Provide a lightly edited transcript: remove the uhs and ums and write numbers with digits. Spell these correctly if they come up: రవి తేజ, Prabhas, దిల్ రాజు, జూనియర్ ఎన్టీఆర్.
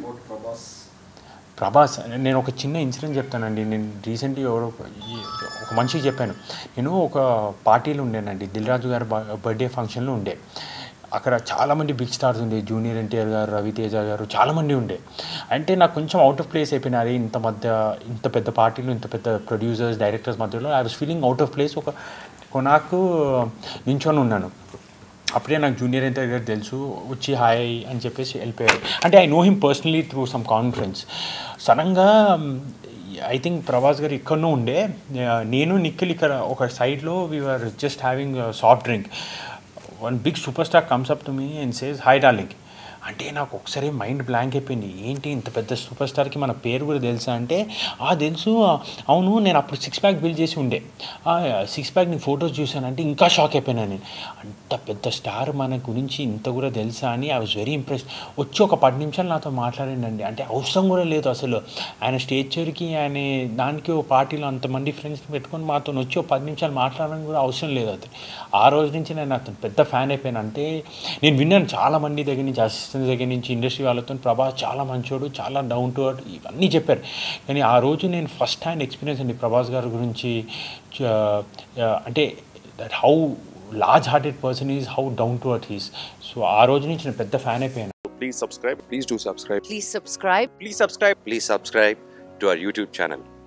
about Prabhas? Prabhas, నేను ఒక చిన్న ఇన్సిడెంట్ చెప్తానండి. నేను రీసెంట్‌గా ఒక మనిషికి చెప్పాను, నేను ఒక పార్టీలో ఉండేనండి, దిల్ రాజు గారి బర్త్డే ఫంక్షన్లో ఉండే. అక్కడ చాలామంది బిగ్ స్టార్స్ ఉండే, జూనియర్ ఎన్టీఆర్ గారు, రవి తేజ గారు చాలామంది ఉండే. అంటే నాకు కొంచెం అవుట్ ఆఫ్ ప్లేస్ అయిపోయినారు ఇంత పెద్ద పార్టీలు, ఇంత పెద్ద ప్రొడ్యూసర్స్, డైరెక్టర్స్ మధ్యలో I was feeling out of place. ఒక కొనాకు నించొని ఉన్నాను. అప్పుడే నాకు జూనియర్ ఎన్టీఆర్ గారు తెలుసు, వచ్చి హాయ్ అని చెప్పేసి వెళ్ళిపోయారు. అంటే I know him personally through some conference. సడన్గా ఐ థింక్ ప్రభాస్ గారు ఇక్కడనూ ఉండే, నేను నిఖిల్ ఇక్కడ ఒక సైడ్లో we are just having soft drink. One big super star comes up to me and says hi darling. అంటే నాకు ఒకసారి మైండ్ బ్లాంక్ అయిపోయింది, ఏంటి ఇంత పెద్ద సూపర్ స్టార్కి మన పేరు కూడా తెలుసా అంటే, తెలుసు, అవును నేను అప్పుడు 6 ప్యాక్ బిల్డ్ చేసి ఉండే, 6 ప్యాక్ నీ ఫొటోస్ చూసానంటే ఇంకా షాక్ అయిపోయినాను నేను. అంత పెద్ద స్టార్ మన గురించి ఇంత కూడా తెలుసా అని ఐ వాజ్ వెరీ ఇంప్రెస్డ్. వచ్చి ఒక 10 నిమిషాలు నాతో మాట్లాడండి. అంటే అవసరం కూడా లేదు అసలు, ఆయన స్టేచర్కి ఆయన దానికి ఓ పార్టీలో అంతమంది ఫ్రెండ్స్ని పెట్టుకొని మాతో వచ్చి ఓ 10 నిమిషాలు మాట్లాడడానికి కూడా అవసరం లేదు. అది ఆ రోజు నుంచి నేను అతను పెద్ద ఫ్యాన్ అయిపోయాను. అంటే నేను విన్నాను చాలామంది దగ్గర నుంచి, దగ్గర నుంచి ఇండస్ట్రీ వాళ్ళతో, ప్రభాస్ చాలా మంచోడు, చాలా డౌన్ టు అర్త్ ఇవన్నీ చెప్పారు. కానీ ఆ రోజు నేను ఫస్ట్ హ్యాండ్ ఎక్స్పీరియన్స్ అండి ప్రభాస్ గారి గురించి. అంటే that how large hearted person is, how down to earth is. So ఆ రోజు నుంచి నేను పెద్ద ఫ్యాన్ అయిపోయాను. Please subscribe. Please do subscribe. Please subscribe. Please subscribe. Please subscribe to our YouTube channel.